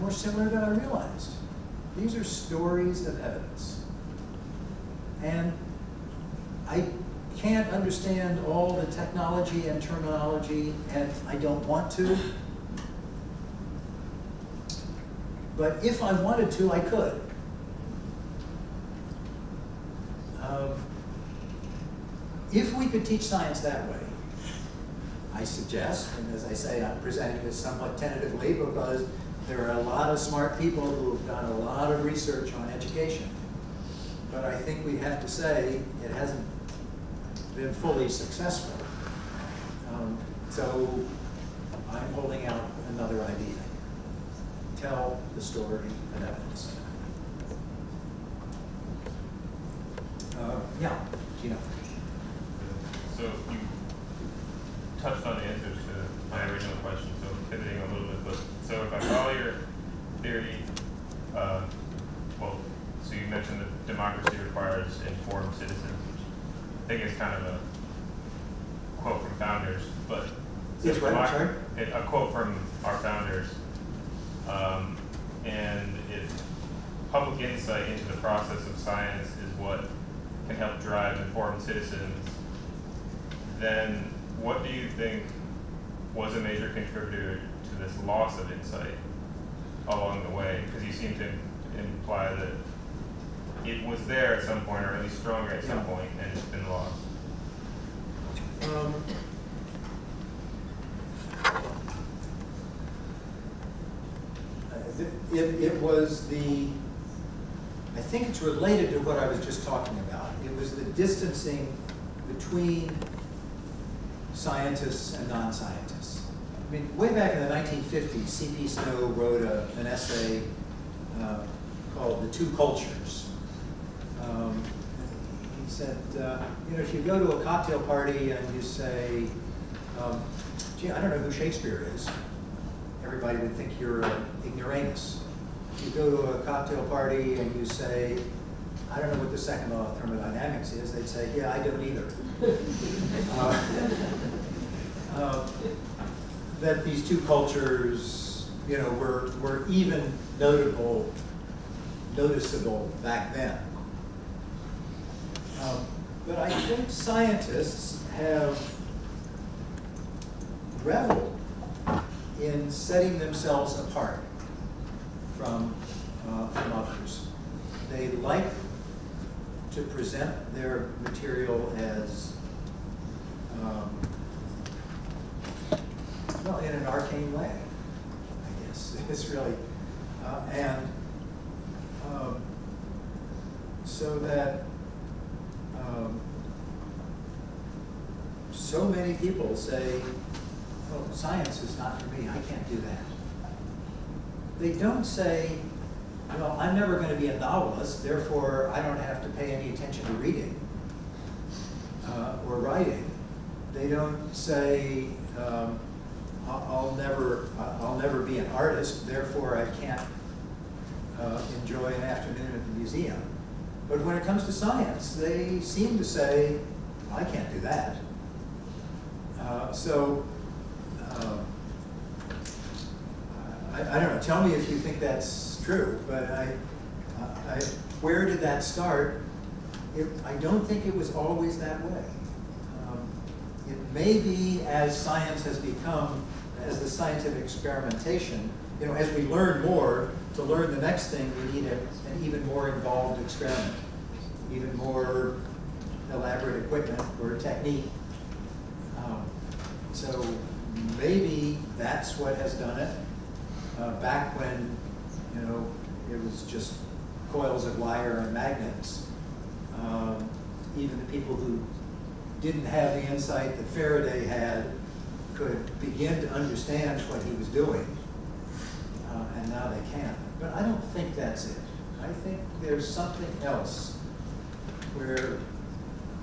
more similar than I realized. These are stories of evidence. And I can't understand all the technology and terminology, and I don't want to. But if I wanted to, I could. Um, if we could teach science that way, I suggest, and as I say, I'm presenting this somewhat tentatively because there are a lot of smart people who have done a lot of research on education. But I think we have to say it hasn't been fully successful. Um, so I'm holding out another idea. Tell the story of evidence. Uh, yeah, Gino. So you touched on the answers to my original question, so I'm pivoting a little bit. But so if I follow your theory, uh, well, so you mentioned that democracy requires informed citizens, which I think is kind of a quote from founders, but yes, right, I'm sorry? It, a quote from our founders. Um, and it, public insight into the process of science is what can help drive informed citizens. Then what do you think was a major contributor to this loss of insight along the way? Because you seem to imply that it was there at some point, or at least stronger at some point, and it's been lost. Um. It, it was the, I think it's related to what I was just talking about. It was the distancing between scientists and non-scientists. I mean, way back in the nineteen fifties, C P Snow wrote a, an essay uh, called The Two Cultures. Um, he said, uh, you know, if you go to a cocktail party and you say, um, gee, I don't know who Shakespeare is, everybody would think you're an ignoramus. You go to a cocktail party and you say, I don't know what the second law of thermodynamics is, they'd say, yeah, I don't either. uh, uh, that these two cultures, you know, were, were even notable, noticeable back then. Um, but I think scientists have reveled in setting themselves apart from, uh, from others. They like to present their material as, um, well, in an arcane way, I guess. It's really, uh, and um, so that um, so many people say, well, science is not for me, I can't do that. They don't say, well, I'm never going to be a novelist, therefore I don't have to pay any attention to reading uh, or writing. They don't say, um, I'll never, I'll never be an artist, therefore I can't uh, enjoy an afternoon at the museum. But when it comes to science, they seem to say, I can't do that. Uh, so. Um, I, I don't know, tell me if you think that's true, but I, I, where did that start? It, I don't think it was always that way. Uh, maybe as science has become, as the scientific experimentation, you know, as we learn more, to learn the next thing, we need a, an even more involved experiment, even more elaborate equipment or technique. Um, so maybe that's what has done it. Uh, back when, you know, it was just coils of wire and magnets, um, even the people who didn't have the insight that Faraday had could begin to understand what he was doing, uh, and now they can. But I don't think that's it. I think there's something else where,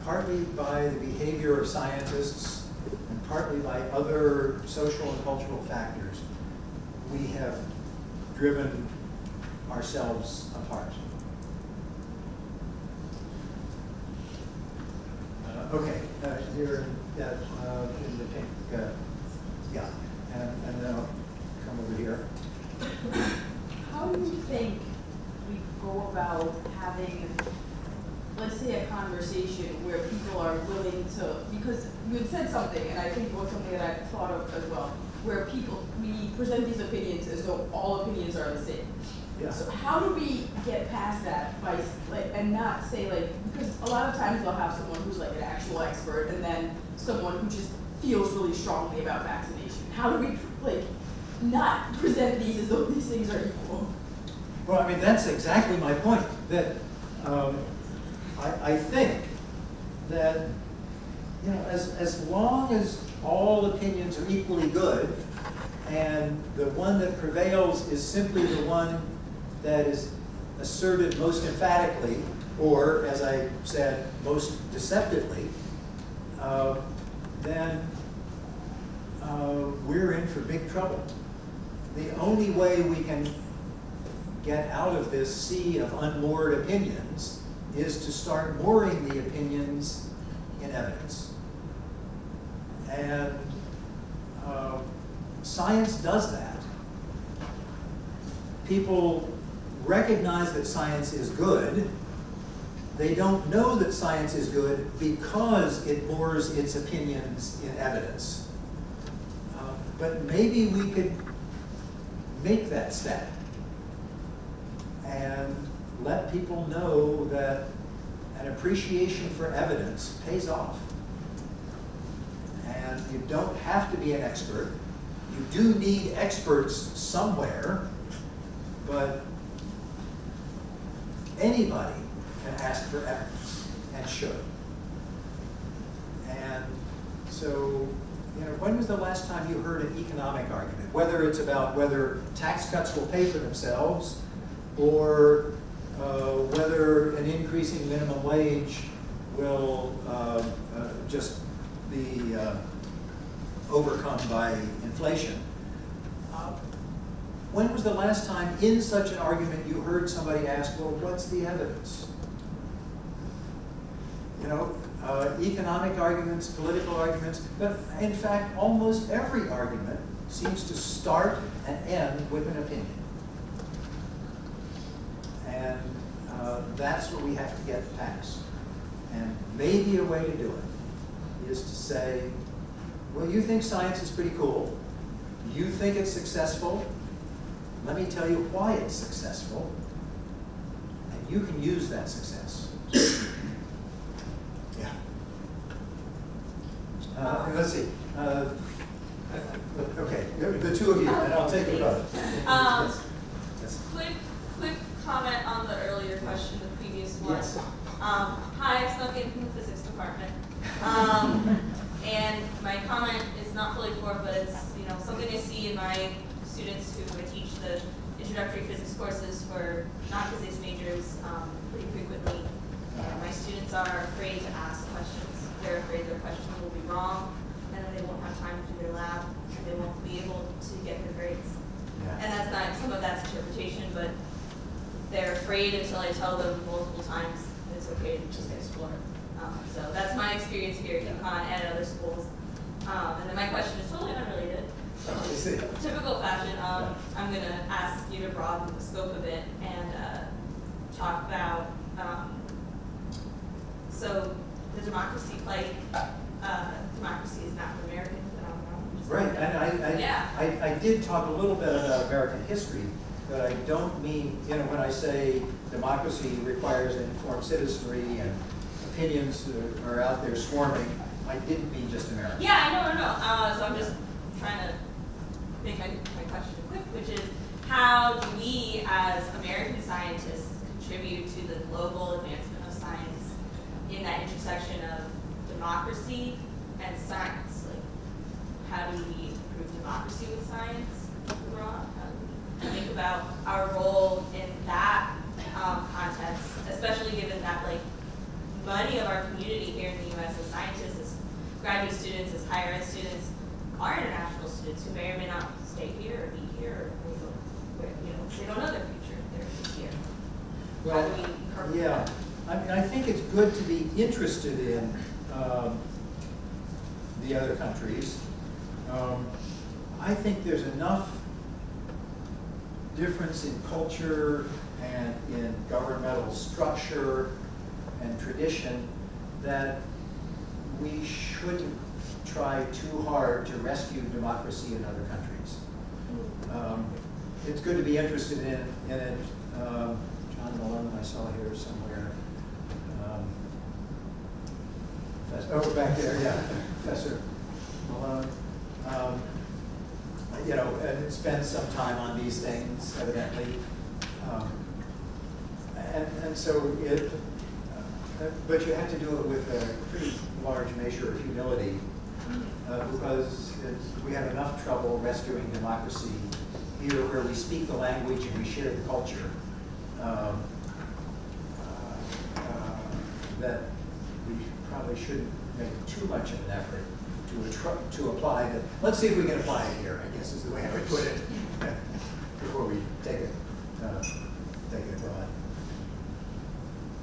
partly by the behavior of scientists and partly by other social and cultural factors, we have driven ourselves apart. Uh, okay, uh, here uh, uh, in the pink, uh, yeah, and, and then I'll come over here. How do you think we go about having, let's say, a conversation where people are willing to, because you had said something, and I think it was something that I thought of as well, where people, we present these opinions as though all opinions are the same. Yeah. So how do we get past that by, like, and not say, like, because a lot of times they'll have someone who's like an actual expert and then someone who just feels really strongly about vaccination. How do we, like, not present these as though these things are equal? Well, I mean, that's exactly my point, that um, I, I think that, you know, as, as long as all opinions are equally good, and the one that prevails is simply the one that is asserted most emphatically, or, as I said, most deceptively, uh, then uh, we're in for big trouble. The only way we can get out of this sea of unmoored opinions is to start mooring the opinions in evidence. And uh, science does that. People recognize that science is good. They don't know that science is good because it moors its opinions in evidence. Uh, but maybe we could make that step and let people know that an appreciation for evidence pays off. And you don't have to be an expert. You do need experts somewhere, but anybody can ask for evidence and should. And so, you know, when was the last time you heard an economic argument, whether it's about whether tax cuts will pay for themselves or uh, whether an increasing minimum wage will uh, uh, just be uh, overcome by inflation. Uh, when was the last time in such an argument you heard somebody ask, well, what's the evidence? You know, uh, economic arguments, political arguments, but in fact, almost every argument seems to start and end with an opinion. And uh, that's what we have to get past. And maybe a way to do it is to say, well, you think science is pretty cool. You think it's successful. Let me tell you why it's successful. And you can use that success. Yeah. Uh, let's see. Uh, okay, the two of you, and I'll take it both. Um, yes. Quick, quick comment on the earlier question, the previous one. Yes. Um, hi, I'm Snowden from the physics department. Um, and my comment is not fully for, but it's, you know, something I see in my students who I teach the introductory physics courses for non-physics majors um, pretty frequently. And my students are afraid to ask questions. They're afraid their question will be wrong, and then they won't have time to do their lab, and they won't be able to get their grades. Yeah. And that's not, some of that's interpretation, but they're afraid until I tell them multiple times it's okay to just explore. So that's my experience here at UConn and at other schools. Um, and then my question is totally unrelated. Typical fashion, um, I'm going to ask you to broaden the scope of it and uh, talk about, um, so the democracy plight, uh, democracy is not I, I did talk a little bit about American history, but I don't mean, you know, when I say democracy requires informed citizenry and opinions that are out there swarming, I didn't mean just America. Yeah, I know, no, no. Uh, so I'm just trying to make my, my question quick, which is, how do we as American scientists contribute to the global advancement of science in that intersection of democracy and science? Like, how do we improve democracy with science abroad? How do we think about our role in that um, context, especially given that, like, money of our community here in the U S as scientists, as graduate students, as higher ed students, are international students who may or may not stay here or be here. Or, you know, they don't know their future. They're just here. Well, I mean, yeah. I mean, I think it's good to be interested in um, the other countries. Um, I think there's enough difference in culture and in governmental structure and tradition that we shouldn't try too hard to rescue democracy in other countries. Um, it's good to be interested in, in it. Um, John Malone, I saw here somewhere. Um, oh, back there, yeah, Professor Malone. Um, you know, and spend some time on these things, evidently. Um, and, and so it, but you have to do it with a pretty large measure of humility, uh, because it's, we have enough trouble rescuing democracy here where we speak the language and we share the culture, um, uh, uh, that we probably shouldn't make too much of an effort to, to apply that. Let's see if we can apply it here, I guess is the way I would put it, before we take it, uh, take it abroad.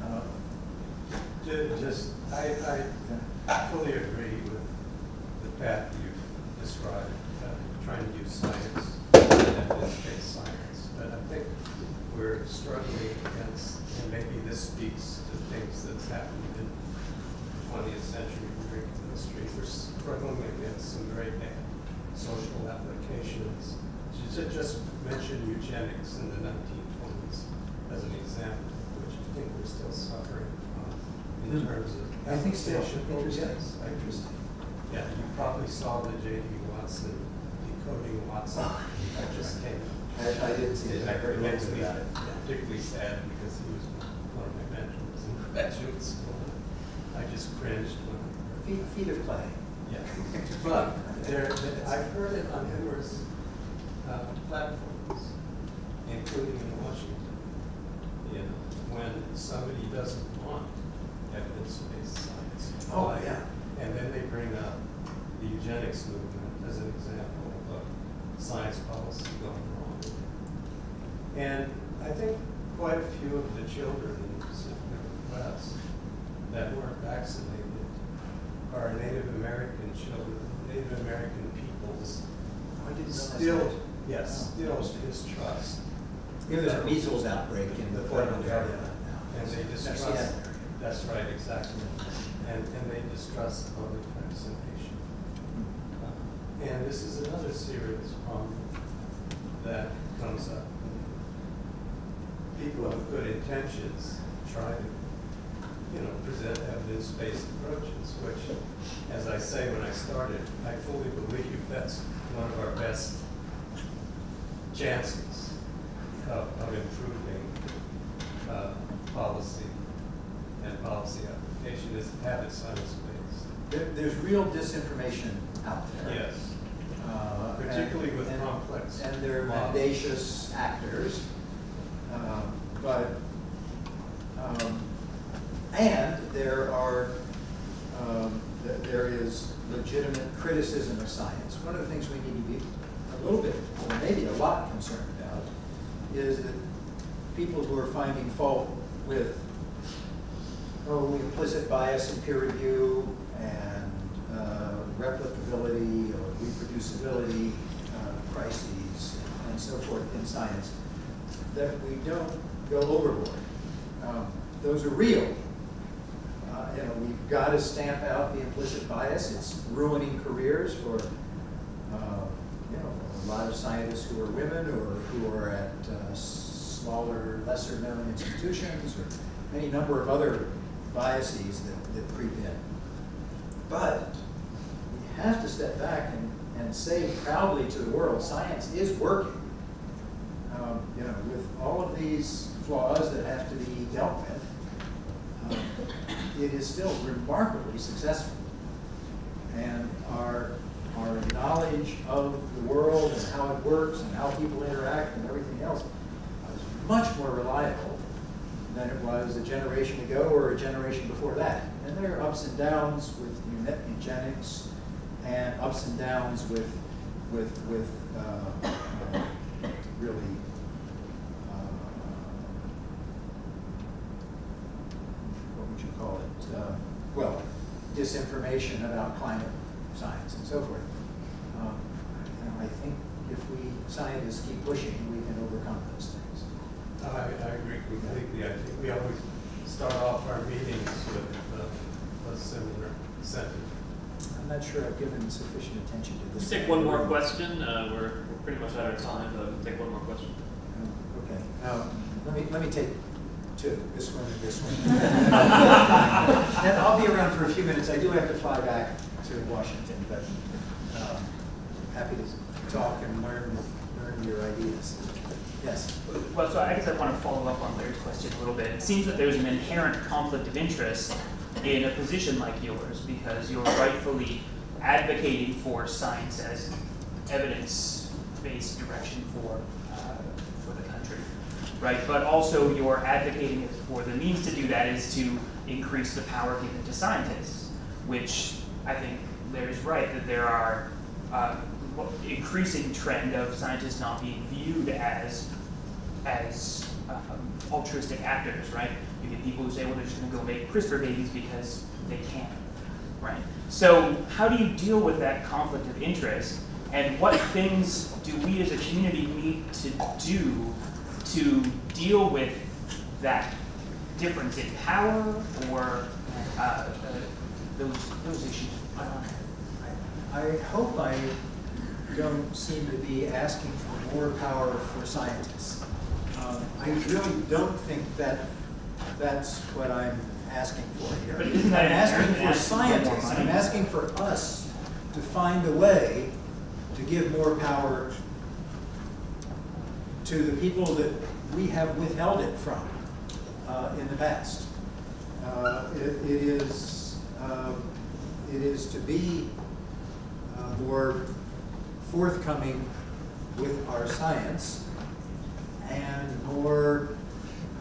Uh, Just, I, I fully agree with the path you've described, uh, trying to use science, and in this case science. But I think we're struggling against, and maybe this speaks to things that's happened in the twentieth century Greek history. We're struggling against some very bad social applications. You just mentioned eugenics in the nineteen twenties as an example, which I think we're still suffering. In terms of I think still interesting. Yes, interesting. Yeah, you probably saw the J D Watson decoding Watson. I just came. I, I didn't see it. I heard it makes me particularly sad because he was one of my mentors in graduate school. I just cringed when feet, feet of clay. Yeah, but there, there, I've heard it on numerous uh, platforms, including in Washington. You know, when somebody doesn't want evidence-based science. Oh, yeah. And then they bring up the eugenics movement as an example of science policy going wrong. And I think quite a few of the children in the Pacific Northwest that weren't vaccinated are Native American children, Native American peoples. I didn't still, yes, yeah, still distrust. There was a measles outbreak in the Portland area. And they distrust. That's right, exactly. And, and they distrust public vaccination. Uh, and this is another serious problem that comes up. People of good intentions try to, you know, present evidence-based approaches, which, as I say when I started, I fully believe that's one of our best chances of, of improving uh, policy. And policy application is habit science-based. There, there's real disinformation out there. Yes, uh, particularly and, with and, complex and they're models. Mendacious actors, um, but um, and there are um, th there is legitimate criticism of science. One of the things we need to be a little bit, or maybe a lot, concerned about is that people who are finding fault with Oh, implicit bias in peer review and uh, replicability or reproducibility uh, crises and so forth in science, that we don't go overboard. Um, those are real. Uh, you know, we've got to stamp out the implicit bias. It's ruining careers for uh, you know, a lot of scientists who are women or who are at uh, smaller, lesser-known institutions, or any number of other biases that, that creep in. But we have to step back and, and say proudly to the world, science is working. Um, you know, with all of these flaws that have to be dealt with, um, it is still remarkably successful. And our, our knowledge of the world and how it works and how people interact and everything else is much more reliable than it was a generation ago or a generation before that. And there are ups and downs with eugenics and ups and downs with, with, with uh, uh, really uh, what would you call it? Uh, well, disinformation about climate science and so forth. Um, you know, I think if we scientists keep pushing, we can overcome those things. I, I agree completely. I think we always start off our meetings with uh, a similar sentiment. I'm not sure I've given sufficient attention to this. Let's take one more question. Uh, we're, we're pretty much out of time, but we'll take one more question. Oh, okay. Um, let me let me take. Two, this one and this one. And I'll be around for a few minutes. I do have to fly back to Washington, but um, happy to talk and learn learn your ideas. Yes? Well, so I guess I want to follow up on Larry's question a little bit. It seems that there's an inherent conflict of interest in a position like yours, because you're rightfully advocating for science as evidence-based direction for uh, for the country. Right, but also you're advocating for the means to do that is to increase the power given to scientists, which I think Larry's right that there are uh, increasing trend of scientists not being viewed as as um, altruistic actors. Right, you get people who say, well, they're just going to go make CRISPR babies because they can. Right. So how do you deal with that conflict of interest, and what things do we as a community need to do to deal with that difference in power or uh, uh, those, those issues? Uh, I, I hope I don't seem to be asking for more power for scientists. Um, I really don't think that that's what I'm asking for here. But isn't that I'm asking for asking scientists. For I'm asking for us to find a way to give more power to the people that we have withheld it from uh, in the past. Uh, it, it, is, uh, it is to be uh, more forthcoming with our science and more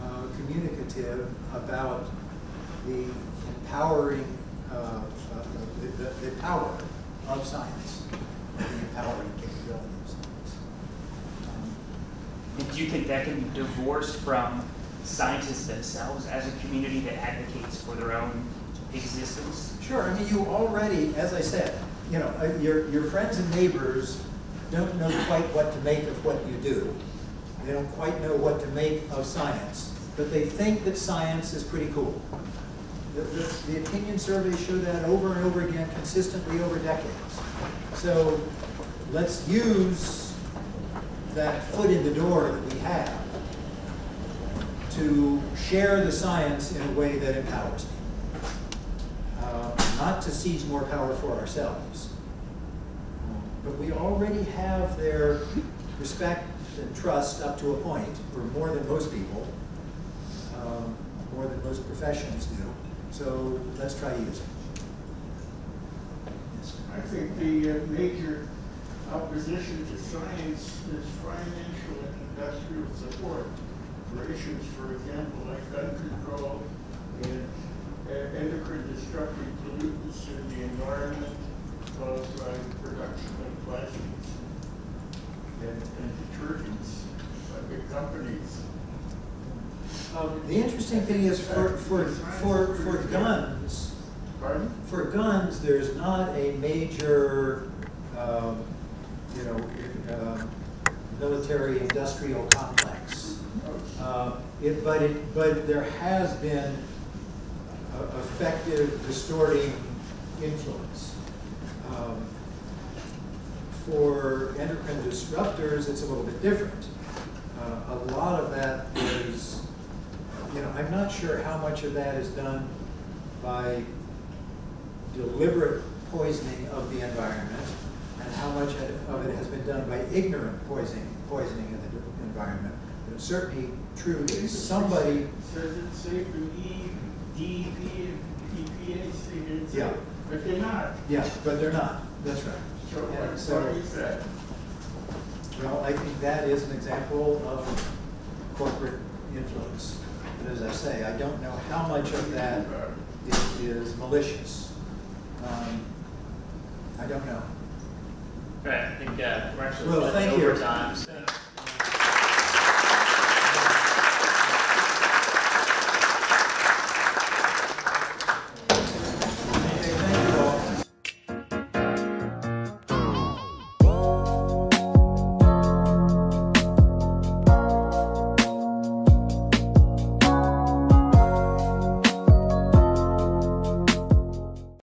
uh, communicative about the empowering, uh, uh, the, the, the power of science, the empowering capability. Do you think that can be divorced from scientists themselves as a community that advocates for their own existence? Sure. I mean, you already, as I said, you know, your, your friends and neighbors don't know quite what to make of what you do. They don't quite know what to make of science, but they think that science is pretty cool. The, the, the opinion surveys show that over and over again, consistently over decades. So let's use that foot in the door that we have to share the science in a way that empowers people, uh, not to seize more power for ourselves. Um, but we already have their respect and trust up to a point, or more than most people, um, more than most professions do. So let's try to use it. Yes. I think the uh, major opposition to science is financial and industrial support for issues, for example, like gun control and endocrine destructive pollutants in the environment caused by production of plastics and, and detergents by big companies. Um, the interesting thing is for, for, for, for guns, Pardon? for guns, there's not a major um, you know, uh, military-industrial complex. Uh, it, but, it, but there has been a, a effective distorting influence. Um, for endocrine disruptors, it's a little bit different. Uh, a lot of that is, you know, I'm not sure how much of that is done by deliberate poisoning of the environment and how much of it has been done by ignorant poisoning, poisoning of the environment. But it's certainly true that somebody... Does it say from E D P and E P A say it's yeah. But they're not. Yeah, but they're not. That's right. So what, so, what is that? Well, I think that is an example of corporate influence. And as I say, I don't know how much of that is, is malicious. Um, I don't know. All right, I think uh, we're actually well, thank over you. Time. So